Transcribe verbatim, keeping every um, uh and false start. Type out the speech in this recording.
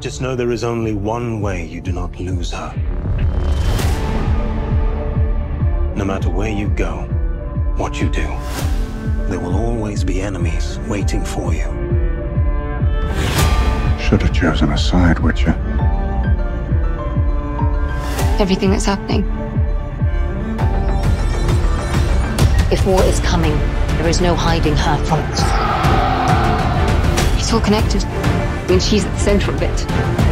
Just know there is only one way you do not lose her. No matter where you go, what you do, there will always be enemies waiting for you. Should have chosen a side, Witcher. Everything that's happening. If war is coming, there is no hiding her from us. It's all connected. I mean, she's at the center of it.